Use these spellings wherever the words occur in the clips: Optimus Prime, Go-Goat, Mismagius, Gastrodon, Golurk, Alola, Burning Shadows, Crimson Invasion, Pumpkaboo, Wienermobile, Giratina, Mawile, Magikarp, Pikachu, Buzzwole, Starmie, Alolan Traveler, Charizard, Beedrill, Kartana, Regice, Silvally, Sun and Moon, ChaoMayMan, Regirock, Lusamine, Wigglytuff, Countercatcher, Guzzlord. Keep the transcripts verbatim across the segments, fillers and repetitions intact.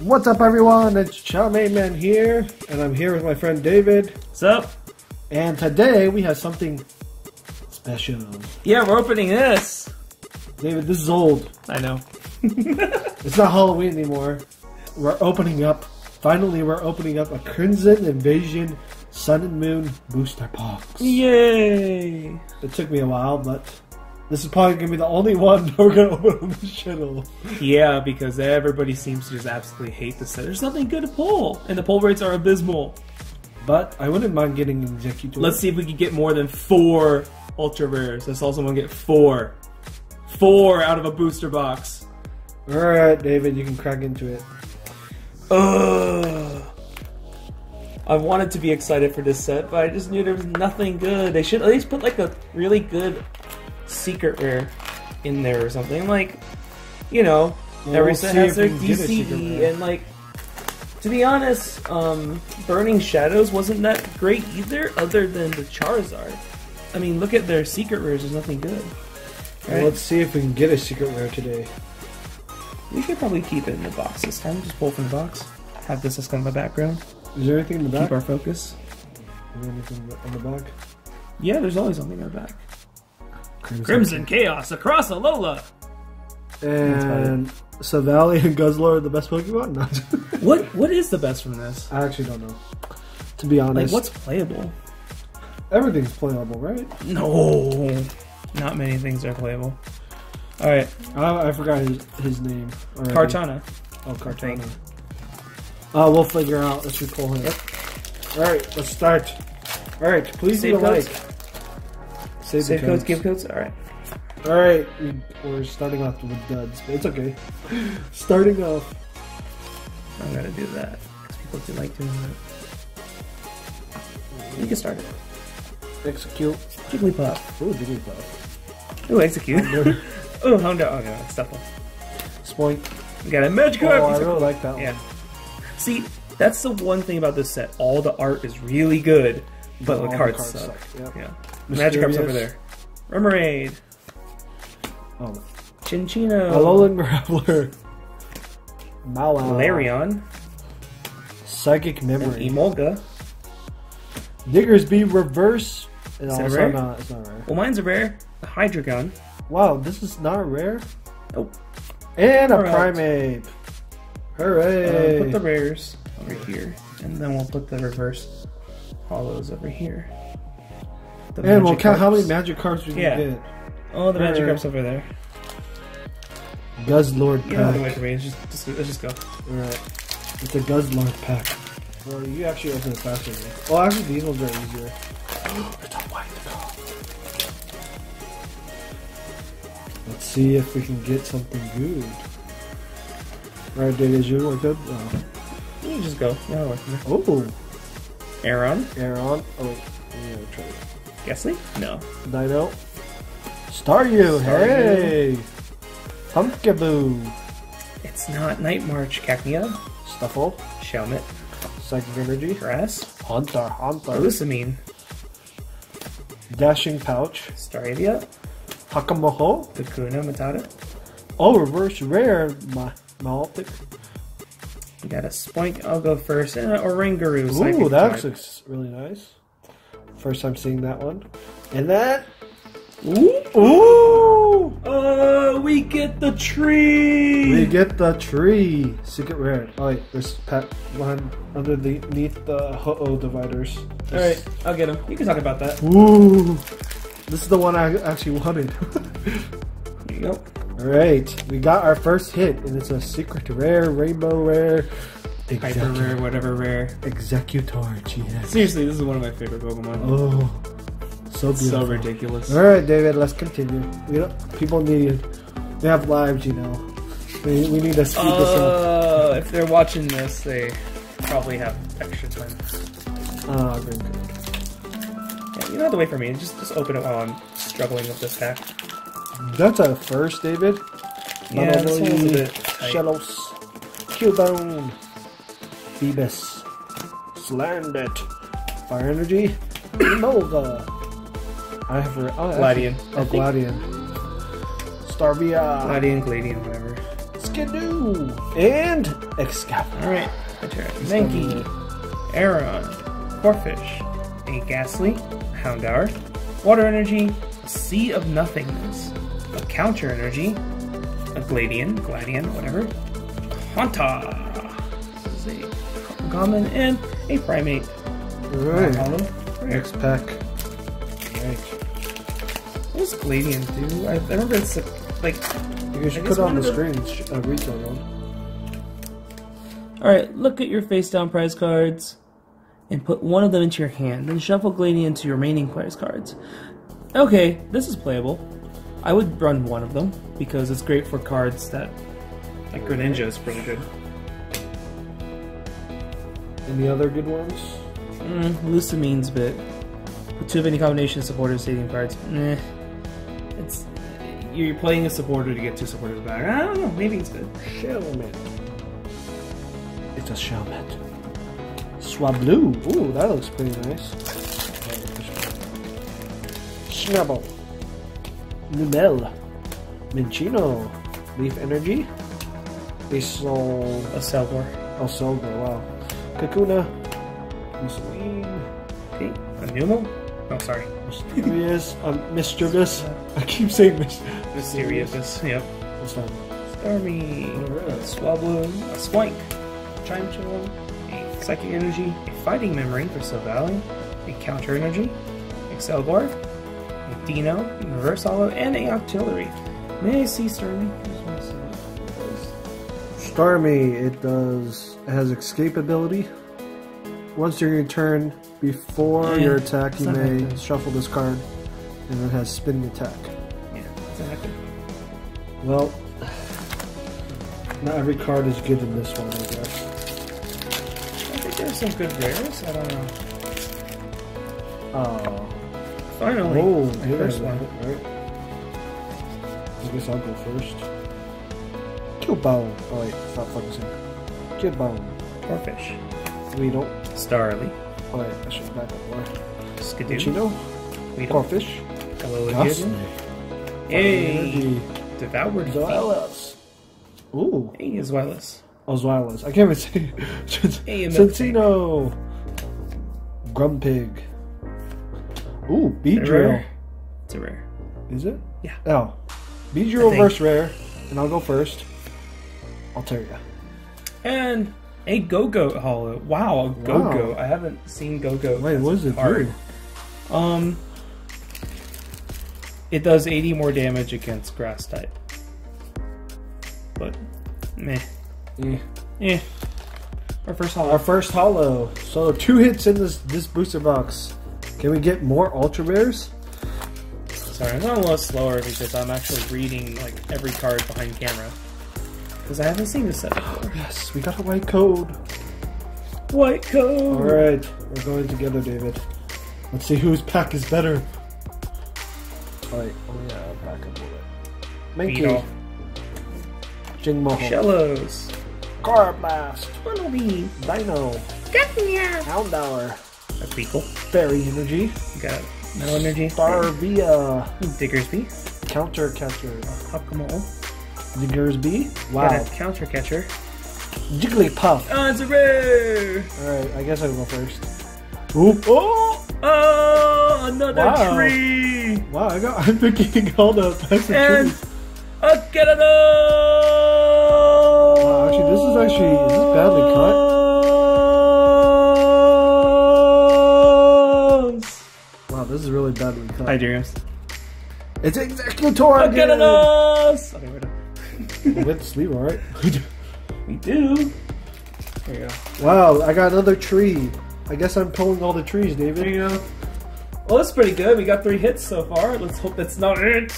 What's up, everyone? It's ChaoMayMan here, and I'm here with my friend David. What's up? And today we have something special. Yeah, we're opening this. David, this is old. I know. It's not Halloween anymore. We're opening up, finally we're opening up a Crimson Invasion Sun and Moon booster box. Yay! It took me a while, but this is probably going to be the only one we're going to open on this channel. Yeah, because everybody seems to just absolutely hate this set. There's nothing good to pull, and the pull rates are abysmal. But I wouldn't mind getting an Exeggutor. Let's see if we can get more than four ultra rares. Let's also want to get four. Four out of a booster box. Alright, David, you can crack into it. Ugh. I wanted to be excited for this set, but I just knew there was nothing good. They should at least put like a really good secret rare in there or something, like, you know, well, every we'll set has their D C E, and like, to be honest, um, Burning Shadows wasn't that great either, other than the Charizard. I mean, look at their secret rares, there's nothing good. Well, right? Let's see if we can get a secret rare today. We should probably keep it in the box this time, just pull from the box. Have this as kind of a background. Is there anything in the back? Keep our focus. Is there anything on the back? Yeah, there's always something in the back. Crimson, Crimson Chaos across Alola! And Silvally and Guzzlord are the best Pokemon? No. what, what is the best from this? I actually don't know. To be honest. Like, what's playable? Everything's playable, right? No. Not many things are playable. Alright. I, I forgot his, his name. Already. Kartana. Oh, Kartana. Uh, we'll figure out if we pull him. Yep. Alright, let's start. Alright, please Save leave a codes. like. Save, Save codes, give codes, alright. Alright, we're starting off with duds, but it's okay. Starting off. I'm gonna do that, because people do like doing that. You can start it. Execute. Jigglypuff. Ooh, Jigglypuff. Ooh, execute. Ooh, Hondo. Oh, no, it's tough one. Spoink. We got a Magikarp. Oh, I really like that one. Yeah. See, that's the one thing about this set. All the art is really good, but all the cards, the cards suck. suck. Yep. Yeah. Magikarp's over there. Remoraid. Oh. Chinchino. Alolan Graveler. Malarion. Psychic Memory. And Emolga. Diggersby Reverse. No, is that it's, rare? Not, it's not rare. Well, mine's a rare. A Hydreigon. Wow, this is not rare? Nope. And a All right. Primeape. Hooray! Uh, put the rares over here, and then we'll put the reverse hollows over here. The and we'll count how many magic cards we can yeah. get. Oh, the Hooray. magic cards over there. Guzzlord pack. Get out of the way for me. Let's just, just, let's just go. Alright. It's a Guzzlord pack. Well, you actually open it faster than me. Well, actually, these ones are easier. It's a white card. Let's see if we can get something good. Alright, David, you work good? Oh. You just go. Yeah, I work there. Oh! Aeron. Aeron. Oh, wait. Yeah, we'll try it. Ghastly? No. Dino. Staryu! Hey! Pumpkaboo! It's not Night March. Cacnea. Stuffle. Shelmet. Psychic Energy. Grass. Haunter. Haunter. Lusamine. Dashing Pouch. Staravia. Hakamoho. Kakuna Matata. Oh, reverse rare. My. Maltic. You got a Spoink, I'll go first, and an Oranguru. Ooh, that type. looks really nice. First time seeing that one. And that... Ooh! Ooh! Uh, we get the tree! We get the tree! Secret rare. Alright, there's pack one underneath the ho-oh dividers. Alright, I'll get him. You can talk about that. Ooh! This is the one I actually wanted. There you go. Alright, we got our first hit, and it's a secret rare, rainbow rare, hyper rare, whatever rare. Exeggutor, G X. Seriously, this is one of my favorite Pokemon. Oh, so beautiful. So ridiculous. Alright, David, let's continue. We don't, people need, they have lives, you know. We, we need to speed uh, this up. If they're watching this, they probably have extra time. Ah, uh, green green. Yeah, you don't have to wait for me, just, just open it while I'm struggling with this pack. That's a first, David. Yeah, that's a bit tight. Shellos. Cubone. Phoebus. Slandit. Fire Energy. Nova. I have re oh, Gladion. Oh, Gladion. Starvia. Gladion, Gladion, whatever. Skidoo. And Excalibur. Alright, my turn. Mankey, Aeron, Corphish, a Ghastly, Houndour, Water Energy, a Sea of Nothingness, a Counter Energy, a Gladion, Gladion, whatever, Haunta. This is a common and a Primeape. Alright, right. Next pack. Right. What does Gladion do? I, I remember it's a, like... You should put on the screen, uh, retail one. Alright, look at your face down prize cards and put one of them into your hand, then shuffle Gladion to your remaining prize cards. Okay, this is playable. I would run one of them, because it's great for cards that... Like Greninja is pretty good. Any other good ones? Mm, Lusamine's bit. Put two of any combination of supporters stadium cards. Meh. It's... You're playing a supporter to get two supporters back. I don't know, maybe it's good. Shellmet. It's a Shellmet. Swablu. Ooh, that looks pretty nice. Snubble. Numel. Minchino. Leaf Energy. Basil. A Selvar. A Selvar, wow. Kakuna. Mussolini. Okay. A Numo? Oh, sorry. Mysterious. um, mischievous. I keep saying mis Mysterious. Yep. What's that? Starmie. Right. Swablu. A Swank. Chimchar. A Psychic Energy. A Fighting Memory for Silvally. A Counter Energy. Exeggutor. A Dino. A Reverse Hollow. And a Octillery. May I see Starmie? Starmie. It does. It has Escape ability. Once during your turn, before yeah, your attack, you may like shuffle this card, and it has spinning attack. Yeah, exactly. Well, not every card is good in this one, I guess. I think there's some good rares. I don't know. Oh. Finally. Oh, the first one. Right. I guess I'll go first. Killbone. Oh, wait, stop focusing. Killbone. Or fish. Weedle. Starly. Oh, wait, I should back up more. Skidoo. Chino. Weedle. Corphish. Alolan. Hey! Devoured. Zweilous. Ooh. Hey, Zweilous. Oh, Zweilous. I can't even say it. Hey, Centino. Grumpig. Ooh, Beedrill. It's a rare. Is it? Yeah. Oh. Beedrill versus rare. And I'll go first. Altaria. And. A Go-Goat Hollow. Wow, a Go-Goat. Wow. I haven't seen Go-Goat. Wait, what is it do? Um, it does eighty more damage against grass type. But, meh. Yeah. Yeah. Our first hollow. Our first hollow. So, two hits in this, this booster box. Can we get more Ultra Rares? Sorry, I'm going a little slower because I'm actually reading like every card behind camera. Because I haven't seen this set before. Yes, we got a white code. White code! Alright, we're going together, David. Let's see whose pack is better. Alright, oh yeah, I'll back up a little bit. Mankey. Jingmo. Shellos. Carablast. Bunnelby. Dino. Gatnia. Houndour. A Beagle. Fairy Energy. You got Metal Energy. Starvia. Diggersby. Countercatcher. Hopkamol. Diggersby. Wow. Got a Countercatcher. Jigglypuff. Oh, it's a rare! Alright, I guess I'll go first. Ooh. Oh! Oh! Another wow. tree! Wow, I got, I'm picking all the types of and trees. And a Giratina! Wow, actually, this is actually, is this badly cut? Wow, this is really badly cut. Hi, Dreams. It's Exeggutor again! Giratina! Okay, we're done. We have to sleep, alright? We do. There you go. Wow, I got another tree. I guess I'm pulling all the trees, David. There you go. Well, that's pretty good. We got three hits so far. Let's hope that's not it.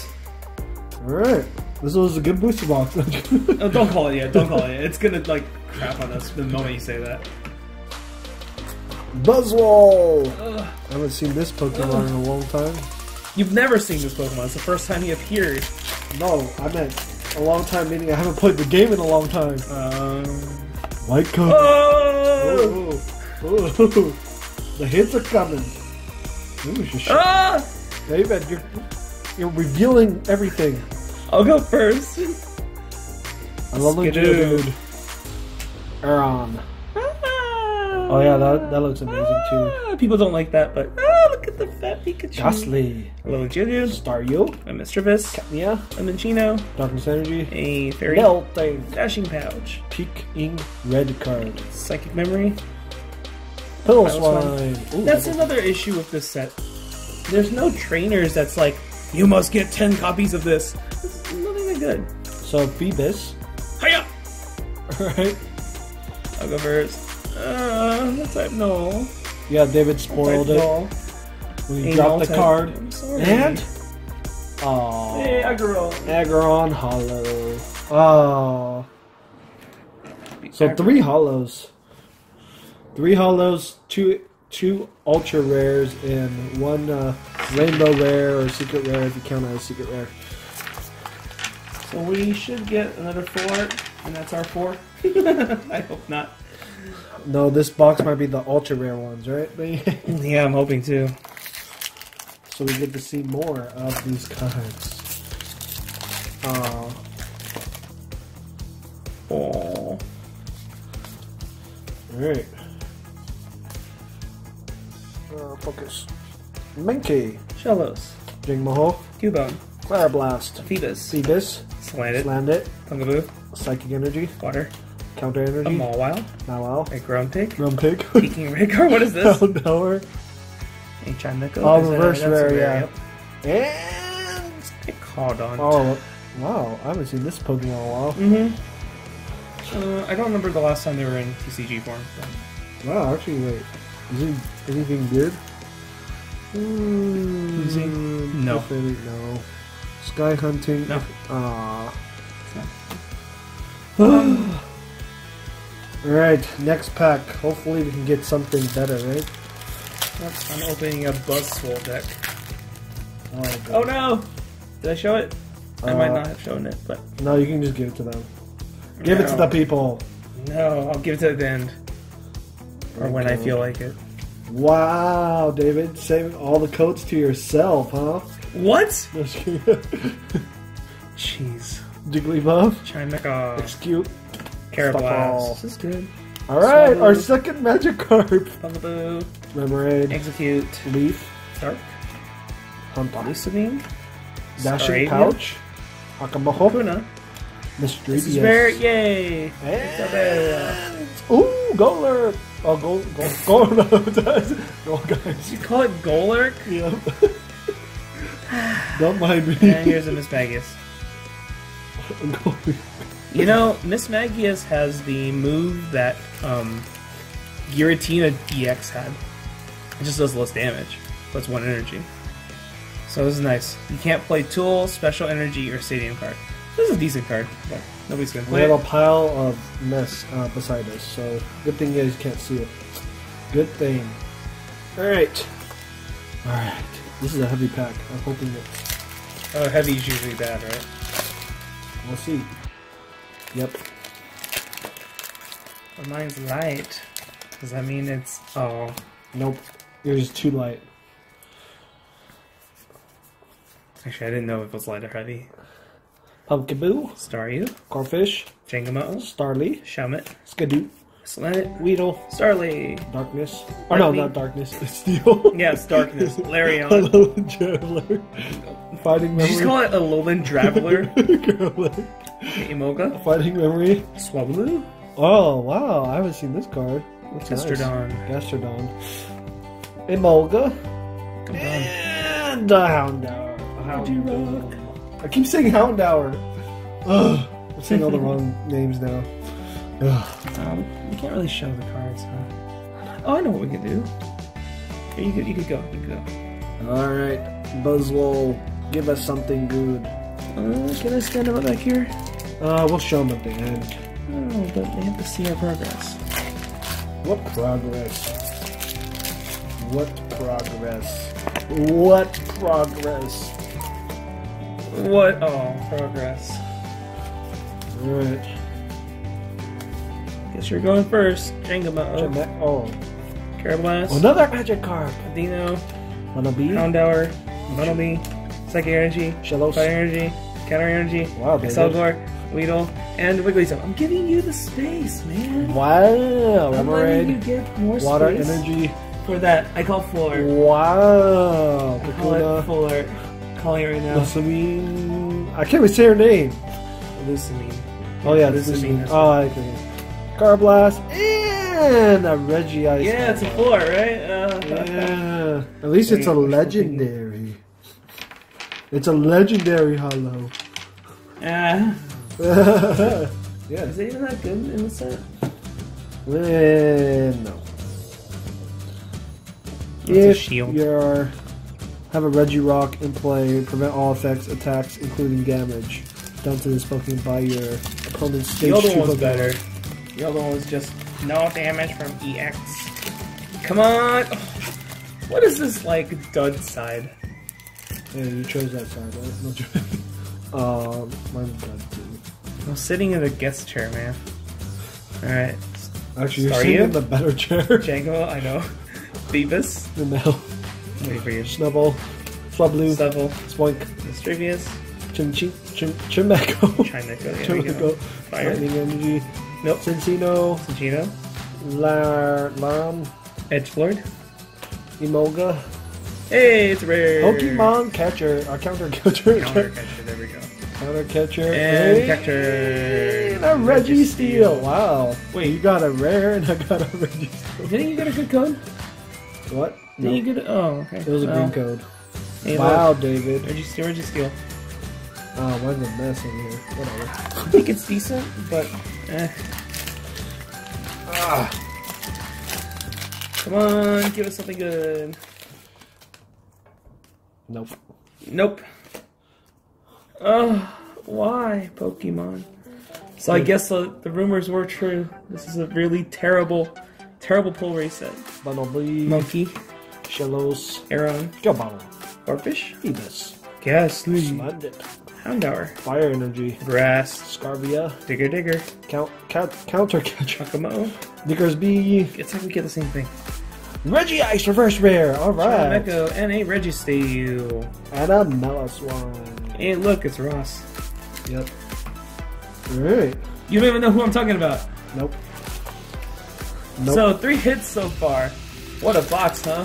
Alright. This was a good booster box. Oh, don't call it yet. Don't call it yet. It's gonna, like, crap on us the moment you say that. Buzzwole! Ugh. I haven't seen this Pokemon Ugh. in a long time. You've never seen this Pokemon. It's the first time you appeared. No, I meant... A long time, meaning I haven't played the game in a long time. Um, White code. Oh! Oh, oh, oh. The hits are coming. Ooh, ah! David, you're, you're revealing everything. I'll go first. I love the dude. Aron. Oh yeah, that, that looks amazing too. People don't like that, but oh, look at the fat Pikachu. Ghastly. Hello, Juju. Staryu. I'm Mischievous. Katnia. Lemonchino. Darkness Energy. A fairy. Melting. Dashing Pouch. Peak Ink Red Card. Psychic Memory. Pillow Swine. Ooh, that's another issue with this set. There's no trainers that's like, you must get ten copies of this. It's not even good. So Phoebus. Hiya! Alright. I'll go first. Uh, that's like, no. Yeah, David spoiled it. No. We Ain't dropped the type. card. I'm sorry. And? Aww. Hey, Aggron. Aggron Hollow. Oh. So Aggron. three hollows. Three hollows, two two ultra rares, and one uh, rainbow rare or secret rare if you count as secret rare. So we should get another four, and that's our four. I hope not. No, this box might be the ultra rare ones, right? Yeah, I'm hoping too. So we get to see more of these cards. Oh. Oh. All right. Uh, focus. Mankey. Shellos. Jingmaho. Cubone. Clarablast. Phoebus. Phoebus. Slandit. Slandit. Pumpkaboo. Psychic Energy. Water. Counter Energy. A Mawile. Mawile. A Grumpig. Grumpig. Peking Red Card. What is this? Oh, no. A Chimeco. Oh, reverse rare, yeah. Yep. And... a Cardon. Oh, wow. I haven't seen this Pokemon in a while. Mm-hmm. Uh, I don't remember the last time they were in T C G form. But... wow, actually, wait. Is it anything good? Mm, Is it? No. No. Sky Hunting. No. Aww. um. Alright, next pack. Hopefully we can get something better, right? I'm opening a Buzzwole deck. Oh, oh no! Did I show it? Uh, I might not have shown it, but... no, you can just give it to them. Give no. it to the people! No, I'll give it to the end. Or when I feel like it. Wow, David, save all the coats to yourself, huh? What? No, just kidding. Jeez. Jigglypuff. Chimeco. Excuse. Carablast. This is good. All right, Swaboo. Our second Magikarp. Pumpkaboo. Remoraid. Execute. Leaf. Dark. Hunter. Lusamine. Dashing Pouch. Akamaho. Kuna. Mister This is rare. Yay. And... ooh, Golurk. Oh, go, go, go, no, guys. No, guys. You call it Golurk? Yep. Don't mind me. And here's a Mismagius. You know, Mismagius has the move that um, Giratina E X had. It just does less damage, but it's one energy. So this is nice. You can't play Tool, Special Energy, or Stadium card. This is a decent card, but nobody's going to play it. We have a pile of mess uh, beside us, so good thing you guys can't see it. Good thing. Alright. Alright. This is a heavy pack. I'm hoping that... oh, heavy is usually bad, right? We'll see. Yep. But mine's light. Does that mean it's... oh. Nope. Yours is too light. Actually, I didn't know if it was light or heavy. Pumpkaboo. Staryu. Corphish. Jangamo. Starly. Shelmet. Skidoo. Slanit. Weedle. Starly. Darkness. Oh no, not Darkness. It's Steel. Yeah, it's Darkness. Larion. Alolan Traveler. Fighting Memory. Did you just call it Alolan Traveler? Imoga. Fighting Memory. Swablu. Oh, wow. I haven't seen this card. That's Gastrodon. Nice. Gastrodon. Imoga. And a Houndour. Houndour. I keep saying Houndour. Ugh. I'm saying all the wrong names now. Ugh. Um, we can't really show the cards, huh? Oh, I know what we can do. Here, you could, you could go. You could go. Alright. Buzzwole, give us something good. Uh, can I stand up back here? Uh, we'll show them what they had. Oh, but they have to see our progress. What progress? What progress? What progress? What? Oh, progress. Alright. Guess you're going first. Jangamo. Oh. Carablast. Another Magikarp. Dino. Bunnelby. Houndour. Bunnelby. Psychic Energy. Shellos. Fire Energy. Counter Energy. Wow, Exeggutor. Weedle. and Wigglytuff. I'm giving you the space, man. Wow. I'm letting you get more water space energy for that. I call Fuller. Wow. I call Piccola. It Fuller. I'm calling it right now. Lusamine. I can't even say her name. Lusamine. Oh yeah, Lusamine. Oh, I agree. Carblast and a Regice. Yeah, it's a Fuller, right? Uh, yeah. At least it's a legendary. It's a legendary hollow. Yeah. Yeah. Is it even that good in the set? Uh, no. If you have a Regirock in play, prevent all effects, attacks, including damage, done to this Pokemon by your opponent's stage. The other one's better. The other one was just no damage from E X. Come on! What is this, like, dud side? Yeah, you chose that side, right? Not your... Um, mine's dud. I'm sitting in the guest chair, man. Alright. Actually, you're sitting in the better chair. Jango, I know. Beavis. No. Wait for you. Snubble. Flublu. Snubble. Spoink. Mischievous. Chimchi. Chim Chimeco. Chimeco. Yeah, Chimeco. Fire. Lightning energy. Nope. Cincino. Cincino. Lar. Lam. Edgelord. Emolga. Hey, it's rare. Pokemon Catcher. Our Countercatcher. Countercatcher, there we go. Countercatcher. And hey, Catcher. A Registeel. Wow. Wait, you got a rare and I got a Registeel. Didn't you get a good code? What? Didn't no. you get a. Oh, okay. It was a oh. green code. Hey, wow, look. David. Registeel, Registeel. Oh, why is the mess in here? Whatever. I think it's decent, but. Eh. Ah. Come on, give us something good. Nope. Nope. Oh, why, Pokemon? So I guess uh, the rumors were true. This is a really terrible, terrible pull reset. Bunnelby. Monkey. Shellos. Aeron. Gobble. Barfish. Evis. Ghastly. Smudit. Houndour. Fire energy. Grass. Scarvia. Digger Digger. Count, count, Countercatcher. Akamo. Diggersby. It's like we get the same thing. Regice, reverse rare. Alright. Echo and a Registeel. And a Meliswan. Hey, look, it's Ross. Yep. Alright. You don't even know who I'm talking about. Nope. Nope. So, three hits so far. What a box, huh?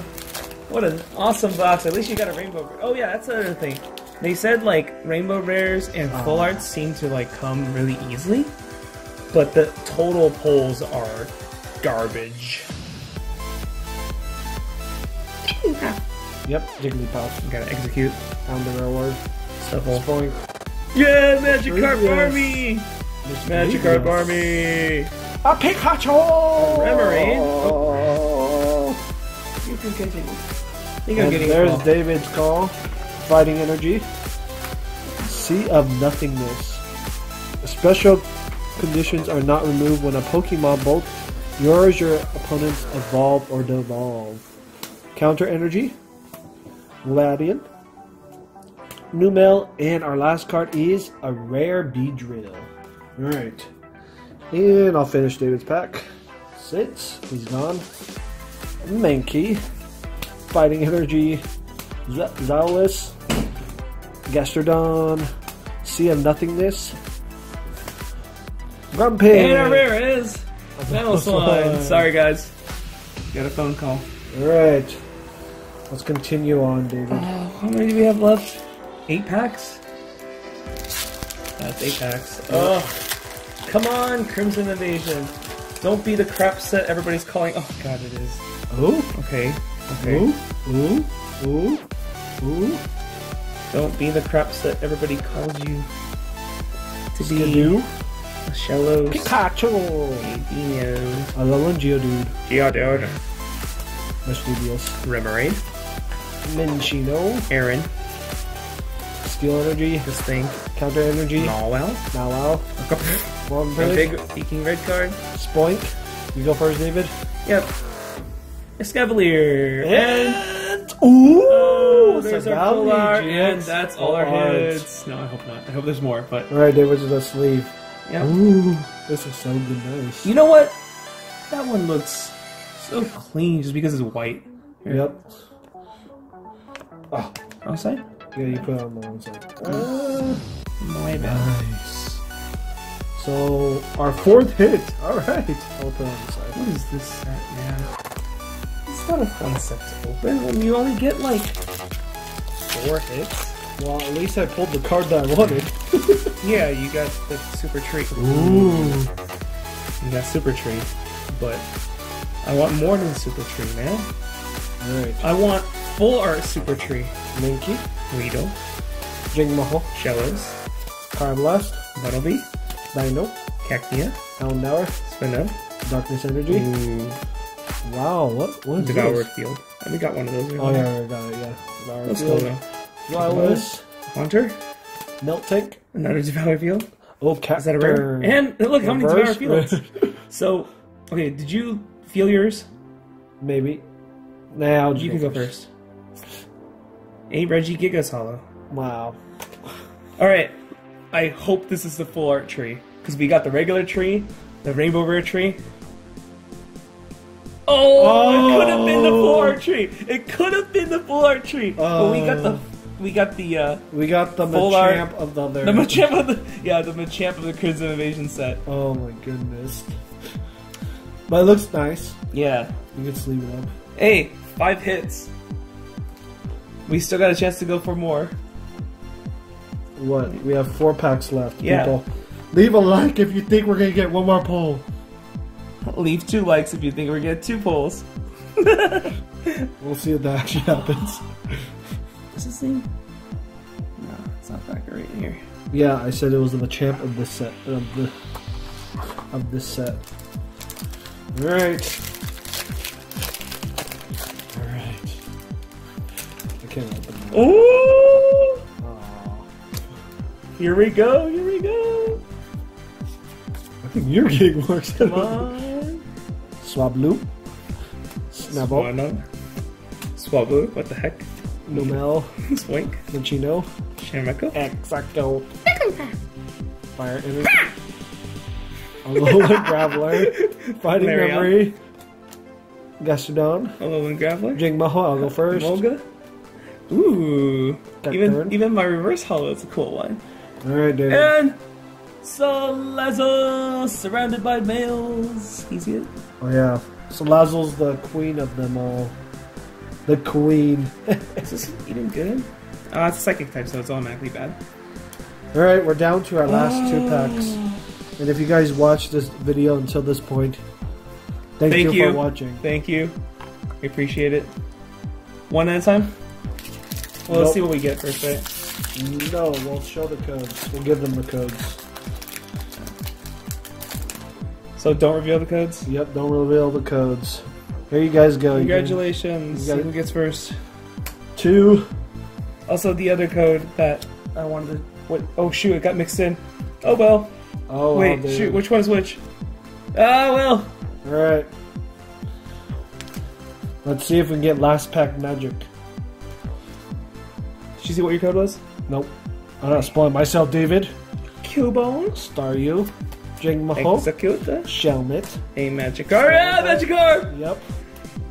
What an awesome box. At least you got a rainbow. Oh, yeah, that's another thing. They said, like, rainbow rares and uh, full arts seem to, like, come really easily, but the total pulls are garbage. Yep, Jigglypuff. Gotta execute. Found the rare word. Stuffle. Spoink. Yeah, Magikarp Army! Magikarp Army! A Pikachu! Remoraid. Oh. You can continue. You can get there's call. David's call. Fighting energy. Sea of nothingness. Special conditions are not removed when a Pokemon both yours, your opponent's evolve or devolve. Counter energy. Gladion. Numel. And our last card is a rare Beedrill. Alright. And I'll finish David's pack. Since he's gone. Mankey. Fighting energy. Zalus, Gastrodon, Sea of Nothingness, Grumpy. And our rare is Meliswan. Sorry guys, got a phone call. All right, let's continue on, David. Uh, how many do we have left? Eight packs. That's eight packs. Oh, come on, Crimson Invasion. Don't be the crap set everybody's calling. Oh God, it is. Oh. Okay. Okay. Ooh. Ooh. Ooh. Ooh. Don't be the craps that everybody calls you to be. Skidoo. A Shellos. Pikachu. Adino. Alolan Geodude. Geodude. Mismagius. Remoraid. Minchino. Aeron. Steel energy. This thing. Counter energy. Mawile. Mawile. One big peeking red card. Spoink. You go first, David. Yep. Escavalier. And... Ooh! Oh, there's our Polar, and that's all our hits. No, I hope not. I hope there's more, but... Alright, David's just a sleeve. Yeah. Ooh, this is so good, nice. You know what? That one looks so clean just because it's white. Here. Yep. Oh. Wrong side? Yeah, you put it on the wrong side. Uh, my bad. Nice. So, our fourth hit. Alright. Open on the side. What is this set, man? It's not a fun set to open when you only get like four hits. Well, at least I pulled the card that I wanted. Yeah, you got the super treat. Ooh. You got super treat. But I want more than super treat, man. Alright. I want full art super treat. Minky, Weedle, Jingmaho, Shellos, Carblast, Buttlebee, Dino, Cacnea, Houndour, Spinel, Darkness Energy. Ooh. Wow, what what is Devoured this? Field. I think got one of those. Oh yeah, I got it, yeah. Devoured Let's Field. Let's Haunter. Meltank. Another Devoured Field. Oh, Cacturn. Is that a rare? And look, Reverse. How many Devoured Fields? So, okay, did you feel yours? Maybe. Now you can go first. Ain't Reggie Gigas Hollow. Wow. Alright. I hope this is the full art tree. Because we got the regular tree, the rainbow rare tree. Oh, oh! It could have been the full art tree. It could have been the full art tree. Oh. But we got the we got the uh We got the Machamp of the other. The Machamp of the Yeah, the Machamp of the Crimson Invasion set. Oh my goodness. But it looks nice. Yeah. You can sleeve it up. Hey, five hits. We still got a chance to go for more. What? We have four packs left. Yeah. People. Leave a like if you think we're going to get one more poll. Leave two likes if you think we're going to get two polls. We'll see if that actually happens. Is this thing? No, it's not that great in here. Yeah, I said it was the champ of this set. Of, the, of this set. Alright. Ooh! Oh. Here we go, here we go! I think your gig works. Come on! Swablu. Snabble. Swablu, what the heck? Numel. Swink. Minchino. Shameko. Exacto. Fire Energy. Alolan Graveler. Fighting Memory. Gastrodon. Alolan Graveler. Jingmaho, I'll go first. Molga. Ooh, even, even my reverse holo is a cool one. Alright, David. And Salazzle, surrounded by males. He's good. Oh, yeah. Salazzle's the queen of them all. The queen. Is this eating good? Oh, it's a psychic type, so it's automatically bad. Alright, we're down to our last oh. two packs. And if you guys watched this video until this point, thank, thank you, you for watching. Thank you. We appreciate it. One at a time? Well, let's nope. see what we get first, right? No, we'll show the codes. We'll give them the codes. So don't reveal the codes? Yep, don't reveal the codes. Here you guys go. Congratulations. You can, you see who gets first. Two. Also, the other code that I wanted to... What, oh, shoot, it got mixed in. Oh, well. Oh, Wait, well, shoot, which one's which? Ah, well. Alright. Let's see if we can get last pack magic. Did you see what your code was? Nope. I'm not spoiling myself, David. Cubone. Staryu. Jingmaho. Exeggutor. Shelmet. A Magikarp. Yeah, Magikarp! Yep.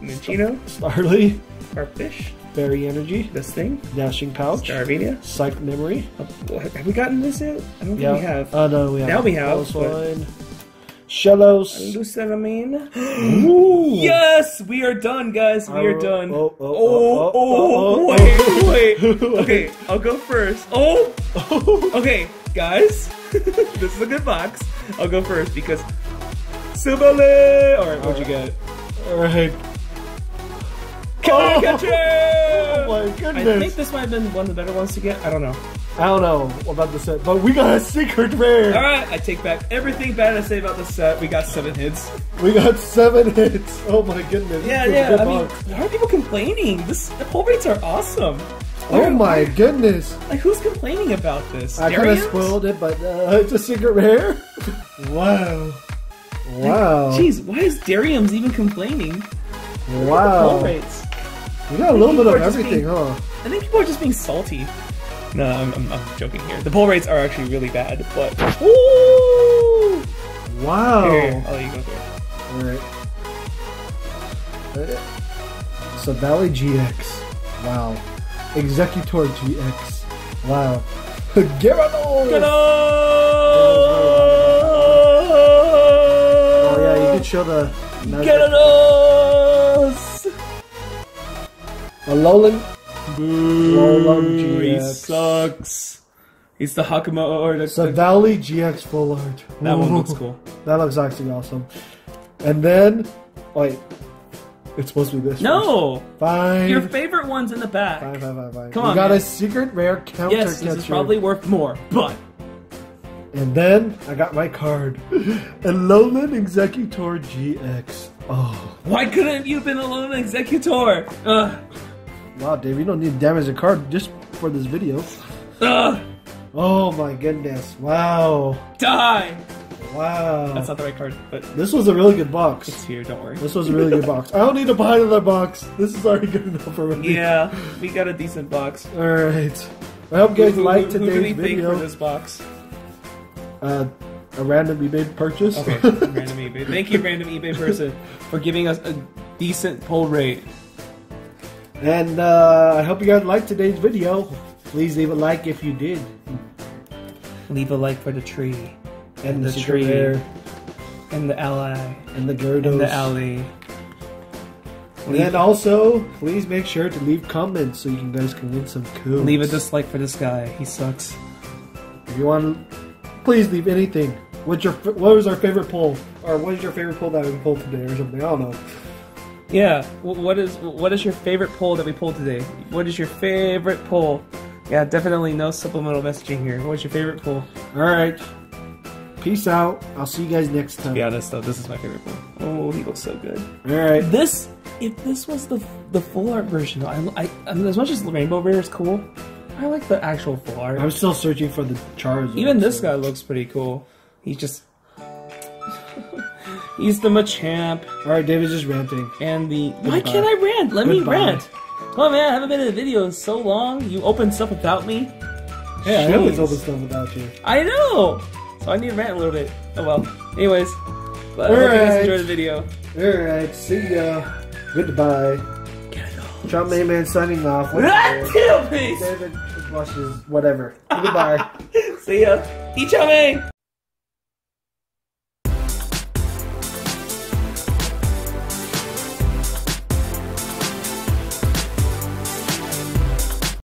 Minchino. Starly. Carpish. Fairy Energy. This thing. Dashing Pouch. Starvina. Psych Memory. Have we gotten this out? I don't think yeah. we have. Oh, uh, no, we have. Now we have. Shellos. Lusamine. Yes! We are done, guys. We are done. Oh, oh, oh, oh, oh, oh, oh wait, wait. Okay, I'll go first. Oh! Okay, guys. This is a good box. I'll go first because... Silvally! Alright, what'd you get? Alright. Countercatcher! Oh my goodness. I think this might have been one of the better ones to get. I don't know. I don't know about the set, but we got a secret rare! Alright, I take back everything bad I say about the set. We got seven hits. We got seven hits! Oh my goodness. Yeah, yeah, I box. mean, why are people complaining? This, the pull rates are awesome. Why oh are, my goodness. Like, who's complaining about this? I kind of spoiled it, but uh, it's a secret rare? Wow. Wow. Jeez, why is Darium's even complaining? Wow. Pull rates. We got a little bit of everything, being, huh? I think people are just being salty. No, I'm, I'm, I'm joking here. The pull rates are actually really bad, but... Ooh! Wow! Here, here. I'll let you go through. Alright. Savali G X. Wow. Exeggutor G X. Wow. Giratina! each other. No Gyarados! Alolan. Boo. Alolan G X. He sucks. He's the Hakamoto order. Silvally G X Full Art. That Ooh. one looks cool. That looks actually awesome. And then, wait. It's supposed to be this. No! First. Fine. Your favorite one's in the back. Fine, fine, fine, fine. Come on. We got man. a secret rare countercatcher. Yes, this is probably worth more, but. And then I got my card. Alolan Exeggutor G X. Oh. Why couldn't you have been Alolan Exeggutor? Ugh. Wow, Dave, you don't need to damage a card just for this video. Ugh. Oh my goodness. Wow. Die! Wow. That's not the right card, but... This was a really good box. It's here, don't worry. This was a really good box. I don't need to buy another box. This is already good enough for me. Yeah, we got a decent box. Alright. I hope you guys who, liked who, today's who do we video. for this box? Uh, a random eBay purchase. Okay, random eBay. Thank you, random eBay person, for giving us a decent pull rate. And uh, I hope you guys liked today's video. Please leave a like if you did. Leave a like for the tree. And, and the, the tree, bear. and the ally, and the Gyarados, and the alley. And leave then also, please make sure to leave comments so you guys can win some cool. Leave a dislike for this guy; he sucks. If you want, please leave anything. What's your what was our favorite poll, or what is your favorite poll that we pulled today, or something? I don't know. Yeah, what is what is your favorite poll that we pulled today? What is your favorite poll? Yeah, definitely no supplemental messaging here. What's your favorite poll? All right. Peace out. I'll see you guys next time. To be honest, though, this is my favorite one. Oh, he looks so good. All right. This, if this was the the full art version, I, I, I mean, as much as Rainbow Rare is cool, I like the actual full art. I'm still searching for the Charizard. Even this so. guy looks pretty cool. He's just, he's the Machamp. All right, David's just ranting. And the goodbye. Why can't I rant? Let goodbye. me rant. Oh man, I haven't been in a video in so long. You opened stuff without me. Yeah, Jeez. I always open stuff without you. I know. So I need to rant a little bit. Oh well. Anyways, but I hope you guys enjoyed the video. Alright, see ya. Goodbye. ChaoMayMan signing off. David washes whatever. Goodbye. See ya. Eat ChaoMay!